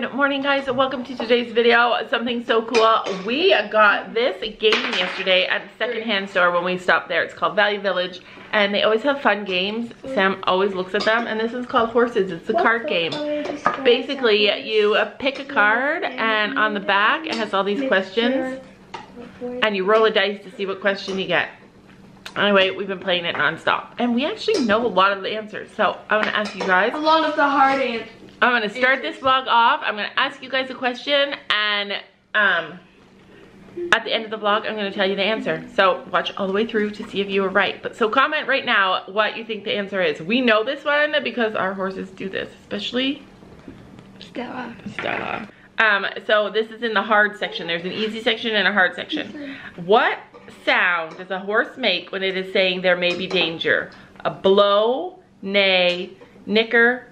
Good morning, guys, and welcome to today's video. Something so cool. We got this game yesterday at the secondhand store when we stopped there. It's called Value Village, and they always have fun games. Sam always looks at them, and this is called Horses. It's a card game. Basically, you pick a card, and on the back, it has all these questions, and you roll a dice to see what question you get. Anyway, we've been playing it non-stop, and we actually know a lot of the answers, so I'm going to ask you guys. A lot of the hard answers. I'm going to start this vlog off. I'm going to ask you guys a question, and at the end of the vlog, I'm going to tell you the answer. So watch all the way through to see if you were right. But so comment right now what you think the answer is. We know this one because our horses do this, especially Stella. So this is in the hard section. There's an easy section and a hard section. What sound does a horse make when it is saying there may be danger? A blow, neigh, nicker,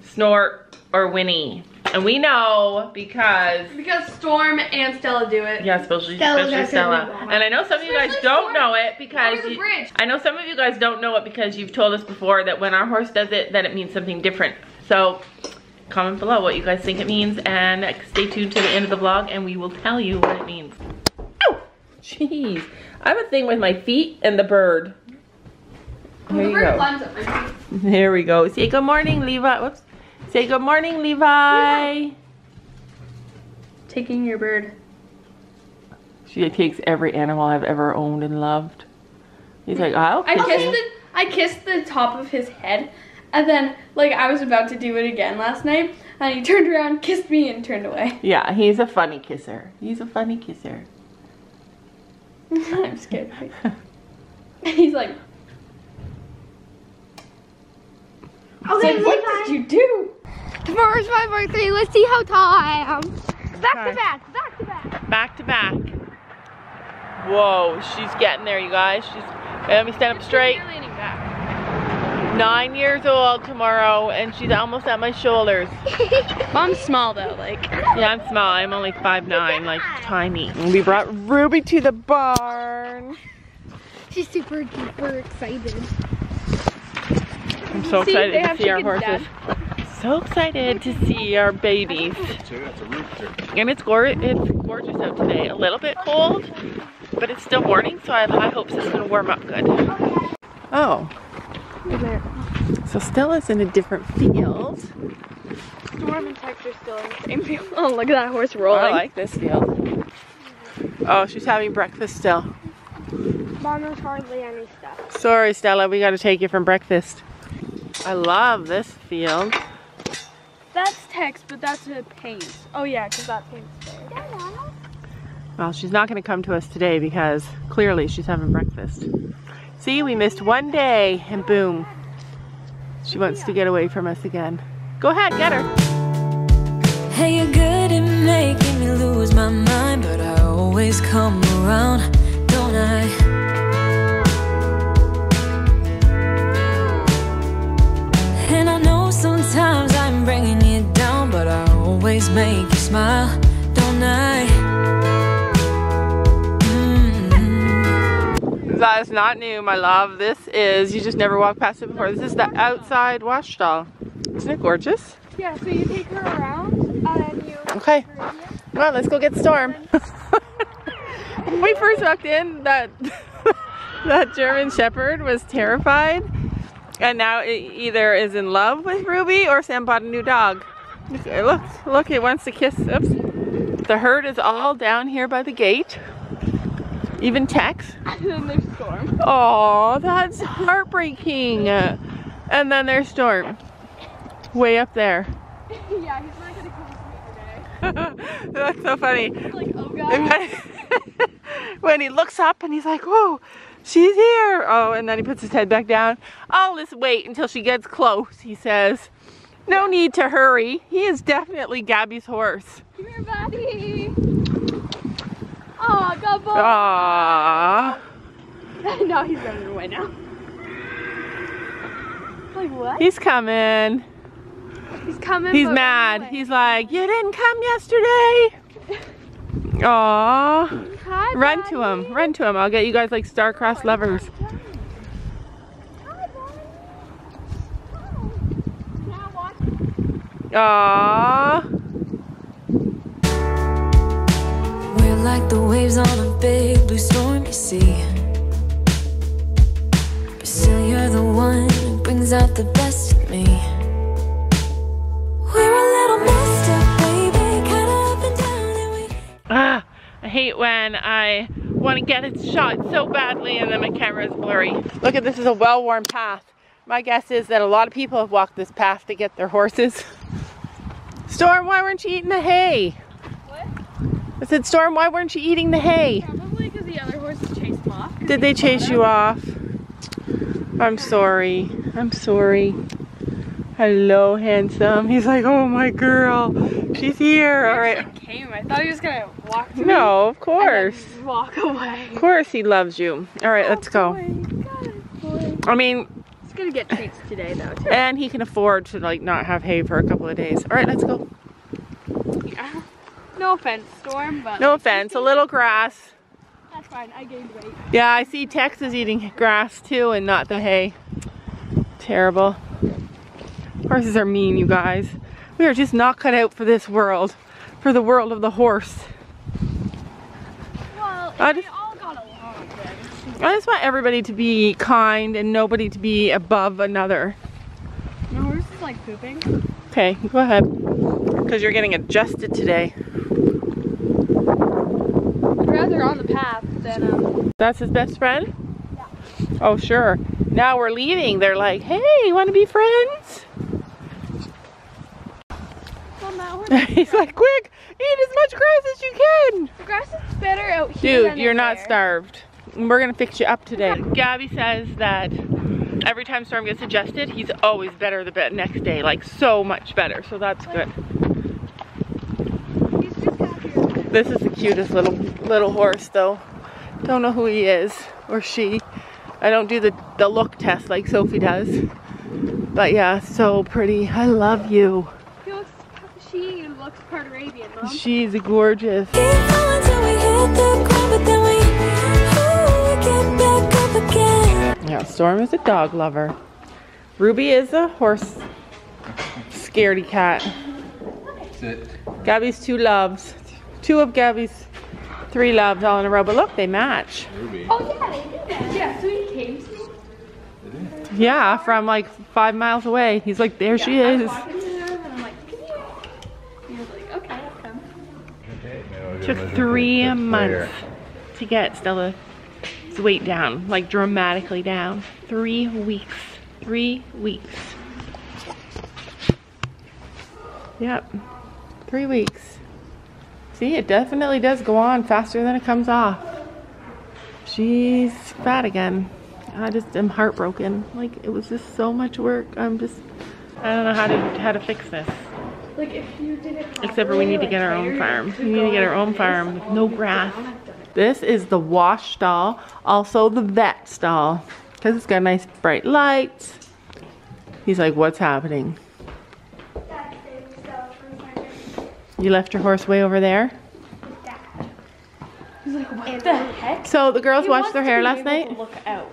snort, or whinny? And we know because Storm and Stella do it. Yeah, especially Stella. And I know some of you guys don't know it because I know some of you guys don't know it because you've told us before that when our horse does it, that it means something different. So comment below what you guys think it means, and stay tuned to the end of the vlog, and we will tell you what it means. Oh, jeez! I have a thing with my feet and the bird. There you go. There we go. Say good morning, Levi. Whoops. Say good morning, Levi. Yeah. Taking your bird. She takes every animal I've ever owned and loved. He's like, I'll kiss you. I kissed the top of his head, and then like I was about to do it again last night, and he turned around, kissed me, and turned away. Yeah, he's a funny kisser. He's a funny kisser. I'm scared. He's like, okay, what did you do? Tomorrow's my birthday. Let's see how tall I am. Back to back. Whoa, she's getting there, you guys. Let me stand up straight. 9 years old tomorrow, and she's almost at my shoulders. I'm small though, like. Yeah, I'm small. I'm only 5'9", like tiny. We brought Ruby to the barn. She's super duper excited. I'm so excited to see our horses. So excited to see our babies. And it's gorgeous out today. A little bit cold, but it's still morning, so I have high hopes it's gonna warm up good. Oh. So Stella's in a different field. Storm and Texas are still in the same field. Oh, look at that horse rolling. I like this field. Oh, she's having breakfast still. Mom, there's hardly any stuff. Sorry, Stella, we gotta take you from breakfast. I love this field. That's Tex, but that's a paint. Oh yeah, because that paint's there. Yeah. Well, she's not going to come to us today because clearly she's having breakfast. See, we missed one day and boom. She wants to get away from us again. Go ahead, get her. Hey, you're good at making me lose my mind, but I always come around, don't I? Sometimes I'm bringing you down, but I always make you smile, don't I? That is not new, my love. This is, you just never walked past it before. This is the outside wash stall. Isn't it gorgeous? Yeah, so you take her around and you... Okay. Well, let's go get Storm. When we first walked in, that German Shepherd was terrified. And now it either is in love with Ruby or Sam bought a new dog. Look, it wants to kiss. Oops. The herd is all down here by the gate. Even Tex. And then there's Storm. Oh, that's heartbreaking. And then there's Storm. Way up there. Yeah, he's not gonna come with me today. That's so funny. Like, oh God. When he looks up and he's like, whoa. She's here! Oh, and then he puts his head back down. I'll just wait until she gets close, he says. No need to hurry. He is definitely Gabby's horse. Come here, buddy! Aw, good boy! Aww. No, he's running away now. Like, what? He's coming. He's coming. He's mad. He's like, you didn't come yesterday! Aww. Hi, run Daddy. To him. Run to him. I'll get you guys like star-crossed lovers. Hi, Daddy. Hi. Aww. waves on a big blue stormy sea. But still you're the one who brings out the best in me. We're a little messed up, baby, cut up and down and we... Ah, I hate when I want to get it shot so badly and then my camera is blurry. Look at this, is a well-worn path. My guess is that a lot of people have walked this path to get their horses. Storm, why weren't you eating the hay? I said, Storm, why weren't you eating the hay? Probably because the other horses chased them off. Did they chase you off? I'm sorry. I'm sorry. Hello, handsome. He's like, oh, my girl. She's here. All right. He came. I thought he was going to walk to me. No, of course. And then walk away. Of course he loves you. All right, let's go. I mean, he's going to get treats today, though, too. And he can afford to, like, not have hay for a couple of days. All right, let's go. Yeah. No offense, Storm, but... No offense, a little grass. That's fine, I gained weight. Yeah, I see Tex is eating grass too and not the hay. Terrible. Horses are mean, you guys. We are just not cut out for this world. For the world of the horse. Well, they all got along then. I just want everybody to be kind and nobody to be above another. My horse is like pooping. Okay, go ahead. Because you're getting adjusted today. Rather on the path than That's his best friend? Yeah. Oh sure. Now we're leaving. They're like, hey, you wanna be friends? Well, now we're he's like, quick, eat as much grass as you can. The grass is better out here. Dude, than you're not there. Starved. We're gonna fix you up today. Gabby says that every time Storm gets adjusted, he's always better the next day, like so much better. So that's good. This is the cutest little horse though. Don't know who he is or she. I don't do the look test like Sophie does. But yeah, so pretty. I love you. She looks part Arabian, Mom. She's gorgeous. Keep going till we hit the ground, but then we, get back up again. Yeah, Storm is a dog lover. Ruby is a horse scaredy cat. That's it. Gabby's two loves. Two of Gabby's three loves all in a row, but look, they match. Ruby. Oh yeah, they do match. Yeah, so he came to me. Did he? Yeah, from like 5 miles away. He's like, there she is. I was walking to him and I'm like, come here. He was like, okay, I'll come. Okay, took 3 months to get Stella's weight down, like dramatically down. 3 weeks. 3 weeks. Yep. 3 weeks. See, it definitely does go on faster than it comes off. She's fat again. I just am heartbroken. Like, it was just so much work. I don't know how to fix this. Like, if you did it properly, except for we need to get our own farm. We need to get our own farm with no grass. This is the wash stall, also the vet stall, because it's got nice bright lights. He's like, what's happening? You left your horse way over there? Yeah. He's like, what the heck? So the girls washed their hair last night. Look out.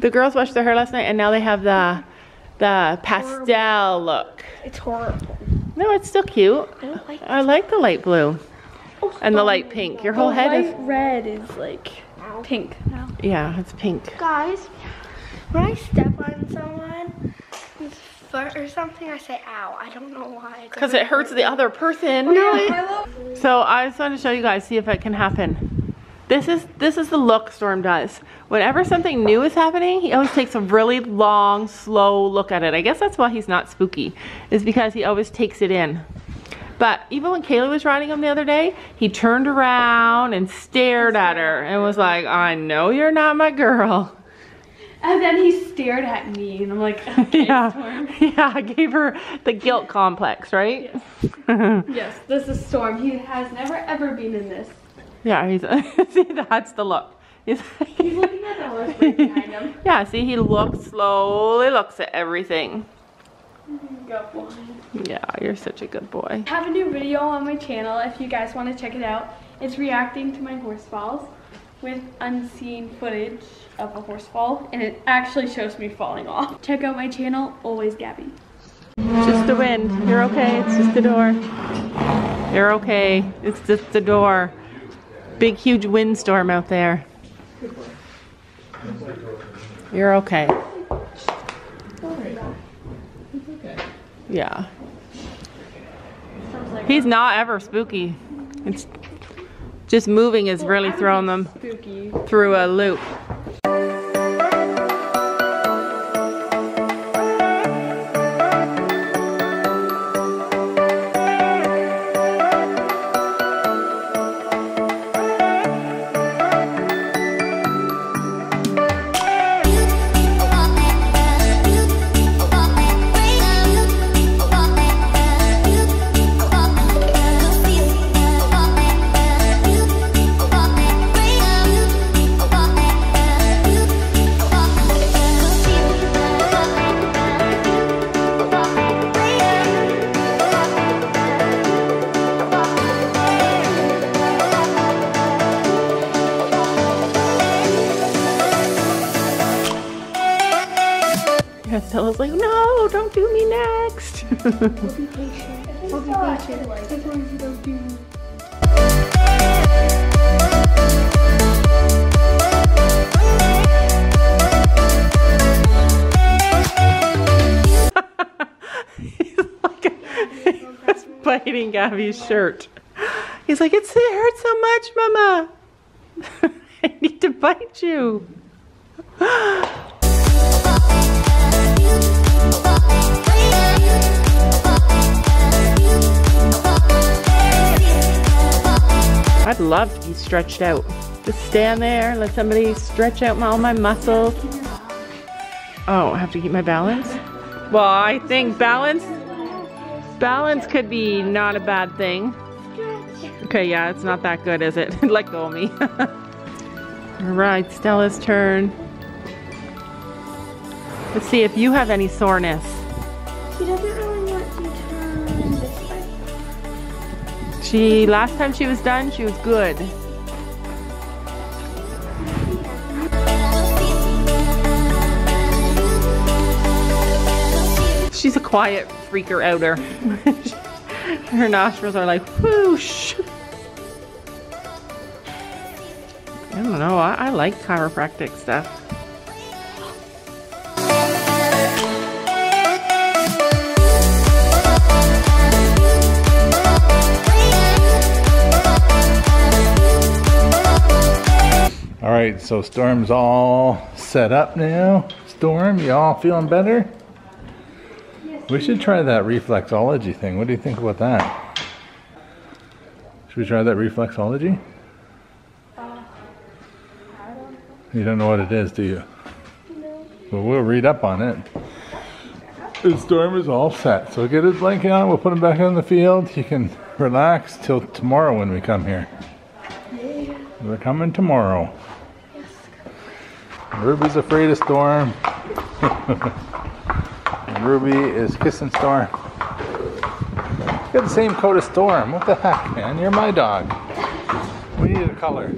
The girls washed their hair last night and now they have the pastel look. It's horrible. No, it's still cute. I don't like it. I like the light blue. Oh, and the light pink. Your whole head is red is like pink now. Yeah, it's pink. Guys, when I step on someone or something, I say ow. I don't know why. Because it hurts the other person. No. So I just wanted to show you guys, see if it can happen. This is the look Storm does. Whenever something new is happening, he always takes a really long, slow look at it. I guess that's why he's not spooky, is because he always takes it in. But even when Kaylee was riding him the other day, he turned around and stared at her and was like, I know you're not my girl. And then he stared at me, and I'm like, okay, yeah, Storm. Yeah, I gave her the guilt complex, right? Yes. Yes, this is Storm. He has never, ever been in this. Yeah, he's, see, that's the look. He's looking at the horse right behind him. Yeah, see, he slowly looks at everything. Good boy. Yeah, you're such a good boy. I have a new video on my channel if you guys want to check it out. It's reacting to my horse falls with unseen footage of a horse fall, and it actually shows me falling off. Check out my channel, Always Gabby. It's just the wind. You're okay. It's just the door. You're okay. It's just the door. big, huge windstorm out there. You're okay. Yeah. He's not ever spooky. It's just moving is really throwing them through a loop. Stella's like, no, don't do me next. We'll be patient. He's like, he's biting Gabby's shirt. He's like, it hurts so much, Mama. I need to bite you. I'd love to be stretched out. Just stand there, let somebody stretch out all my muscles. Oh, I have to keep my balance? Well, I think balance could be not a bad thing. Okay, yeah, it's not that good, is it? Let go of me. All right, Stella's turn. Let's see if you have any soreness. She doesn't really want to turn this way. She, last time she was done, she was good. She's a quiet freaker-outer. Her nostrils are like whoosh. I don't know, I like chiropractic stuff. Alright, so Storm's all set up now. Storm, you all feeling better? Yes. We should try that reflexology thing. What do you think about that? Should we try that reflexology? I don't know. You don't know what it is, do you? No. Well, we'll read up on it. The Storm is all set. So get his blanket on, we'll put him back on the field. He can relax till tomorrow when we come here. Yeah. We're coming tomorrow. Ruby's afraid of Storm. Ruby is kissing Storm. You got the same coat as Storm. What the heck, man? You're my dog. We need a color.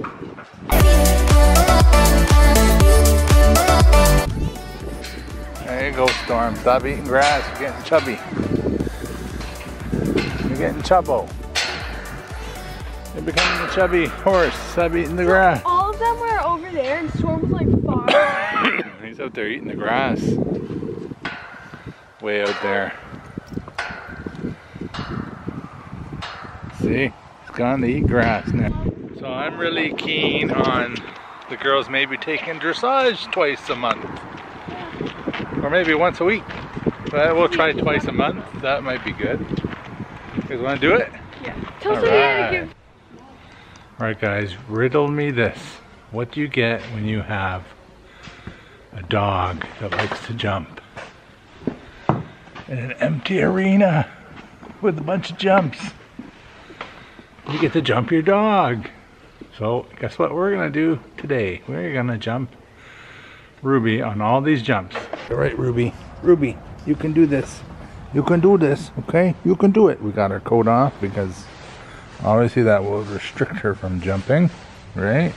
There you go, Storm. Stop eating grass. You're getting chubby. You're getting chubbo. You're becoming a chubby horse. Stop eating the grass. All of them were over there and Storm was like, he's out there eating the grass. Way out there. See? He's gone to eat grass now. So I'm really keen on the girls maybe taking dressage twice a month. Or maybe once a week. But we'll try twice a month. That might be good. You guys want to do it? Yeah. Alright. Alright guys, riddle me this. What do you get when you have a dog that likes to jump in an empty arena with a bunch of jumps? You get to jump your dog. So guess what we're gonna do today? We're gonna jump Ruby on all these jumps. All right, Ruby. Ruby, you can do this. You can do this, okay? You can do it. We got her coat off because obviously that will restrict her from jumping, right?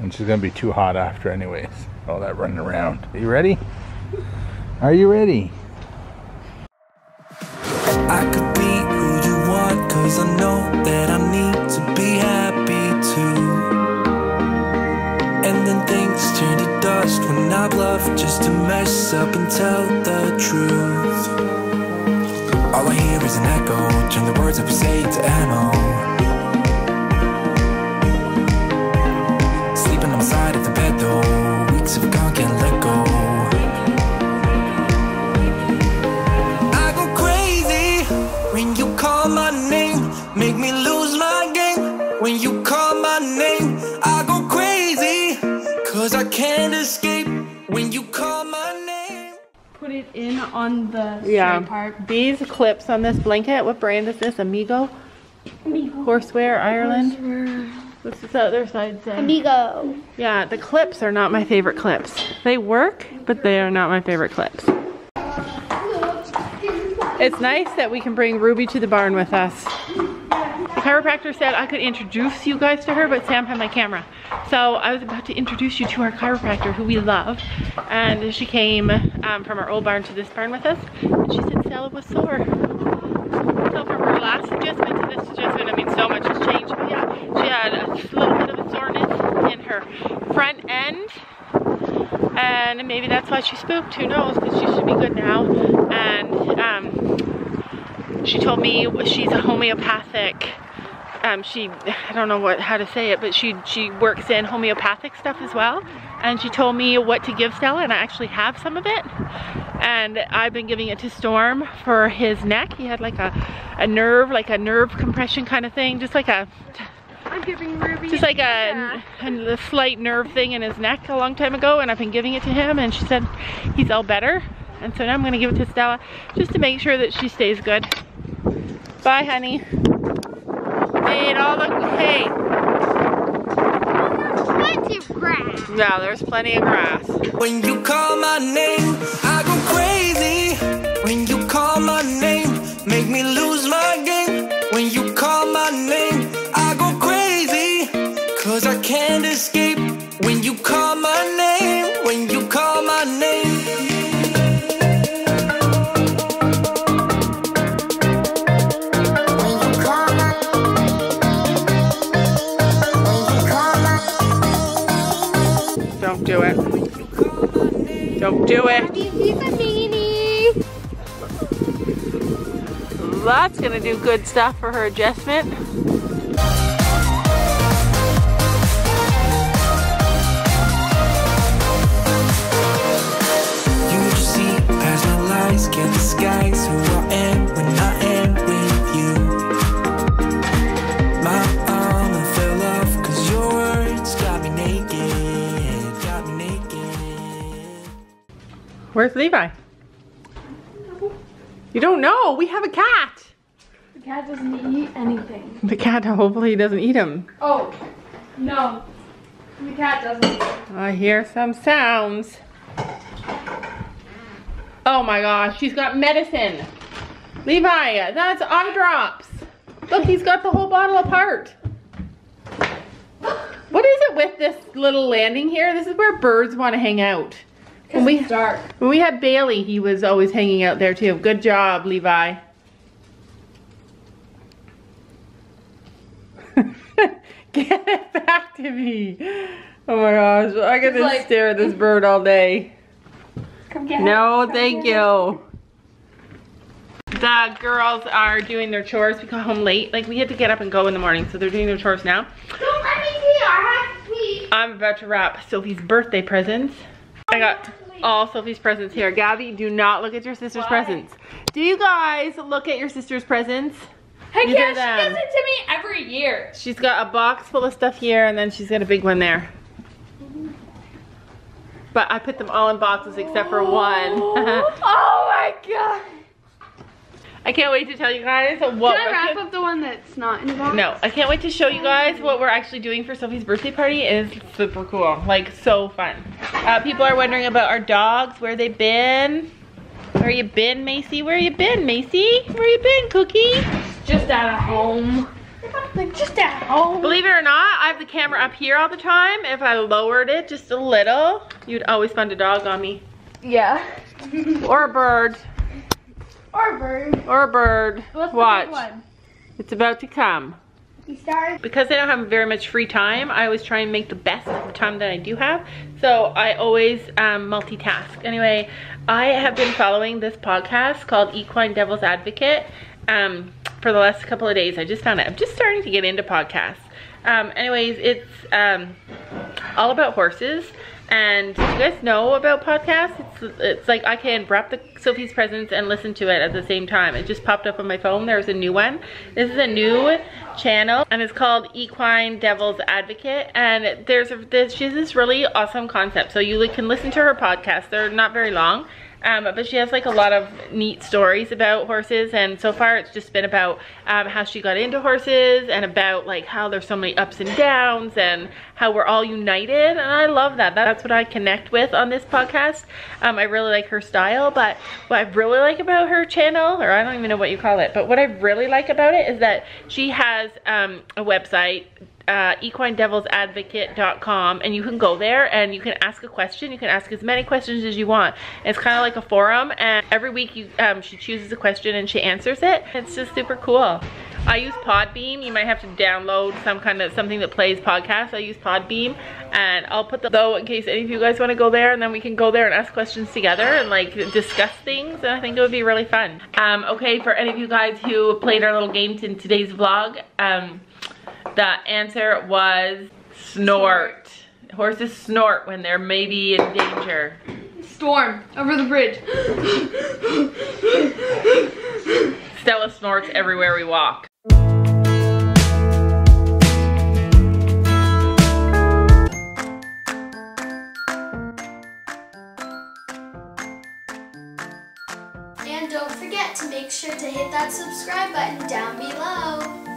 And she's gonna be too hot after anyways. All that running around. Are you ready? Are you ready? I could be who you want, cause I know that I need to be happy. enough just to mess up and tell the truth. All I hear is an echo, turn the words I say to ammo. Sleeping on the side of the bed though, weeks have gone, can't let go. I go crazy when you call my name, make me lose my game when you call my name. I go crazy cause I can't escape when you call my name. Put it in on the yeah part. These clips on this blanket, what brand is this? Amigo? Amigo. Horsewear, Ireland? Horsewear. What's this other side saying? Amigo. Yeah, the clips are not my favorite clips. They work, but they are not my favorite clips. It's nice that we can bring Ruby to the barn with us. The chiropractor said I could introduce you guys to her, but Sam had my camera. So I was about to introduce you to our chiropractor, who we love. And she came from our old barn to this barn with us. And she said Stella was sore. So from her last adjustment to this adjustment, I mean, so much has changed. But yeah, she had a little bit of a soreness in her front end. And maybe that's why she spooked, who knows, because she should be good now. And she told me she's a homeopathic, I don't know how to say it, but she works in homeopathic stuff as well. And she told me what to give Stella, and I actually have some of it. And I've been giving it to Storm for his neck. He had like a nerve compression kind of thing, just like a... I'm giving Ruby just like a slight nerve thing in his neck a long time ago, and I've been giving it to him, and she said he's all better. And so now I'm gonna give it to Stella just to make sure that she stays good. Bye, honey. Made all the hay. Plenty of grass. No, there's plenty of grass. When you call my name, I go crazy. When you call my name, make me lose my game. When you call my name, I go crazy. Cause I can't escape when you call my name. When you call my name. Don't do it. Don't do it. That's gonna do good stuff for her adjustment. You see, as my lights get the skies, who I am when I am with you. My arm fell off, cause your words got me naked. Where's Levi? You don't know. We have a cat. The cat doesn't eat anything. The cat hopefully doesn't eat him. Oh, no. The cat doesn't eat him. I hear some sounds. Oh my gosh, she's got medicine. Levi, that's eye drops. Look, he's got the whole bottle apart. What is it with this little landing here? This is where birds want to hang out. When we had Bailey, he was always hanging out there too. Good job, Levi. Get it back to me. Oh my gosh, I could just like, stare at this bird all day. Come get no, come thank get you. The girls are doing their chores. We got home late. Like, we had to get up and go in the morning, so they're doing their chores now. Don't let me pee. I have to pee. I'm about to wrap Sophie's birthday presents. I got all Sophie's presents here. Gabby, do not look at your sister's presents. Do you guys look at your sister's presents? Heck yeah, she does it to me every year. She's got a box full of stuff here, and then she's got a big one there. But I put them all in boxes except for one. Oh my god. I can't wait to tell you guys what... Can I wrap up the one that's not in the box? No, I can't wait to show you guys what we're actually doing for Sophie's birthday party. It is super cool, like so fun. People are wondering about our dogs, where they've been. Where you been, Macy? Where you been, Macy? Where you been, Cookie? Just at home. Just at home. Believe it or not, I have the camera up here all the time. If I lowered it just a little, you'd always find a dog on me. Yeah. Or a bird. Or a bird. Or a bird. Watch. It's about to come. Because I don't have very much free time, I always try and make the best of the time that I do have. So I always multitask. Anyway, I have been following this podcast called Equine Devil's Advocate for the last couple of days. I just found it. I'm just starting to get into podcasts. Anyways, it's all about horses. And do you guys know about podcasts? It's like I can wrap the Sophie's presents and listen to it at the same time. It just popped up on my phone. There's a new one. This is a new channel and it's called Equine Devil's Advocate. And she's this really awesome concept. So you can listen to her podcast. They're not very long. But she has like a lot of neat stories about horses, and so far it's just been about how she got into horses and about like how there's so many ups and downs and how we're all united, and I love that. That's what I connect with on this podcast. I really like her style, but what I really like about her channel, or I don't even know what you call it, but what I really like about it is that she has a website, equinedevilsadvocate.com, and you can go there and you can ask a question. You can ask as many questions as you want. It's kind of like a forum, and every week she chooses a question and she answers it. It's just super cool. I use Podbeam. You might have to download something that plays podcasts. I use Podbeam, and I'll put the low in case any of you guys want to go there, and then we can go there and ask questions together and like discuss things, and I think it would be really fun. Okay, for any of you guys who played our little game in today's vlog, the answer was snort. Horses snort when they're maybe in danger. Storm over the bridge. Stella snorts everywhere we walk. And don't forget to make sure to hit that subscribe button down below.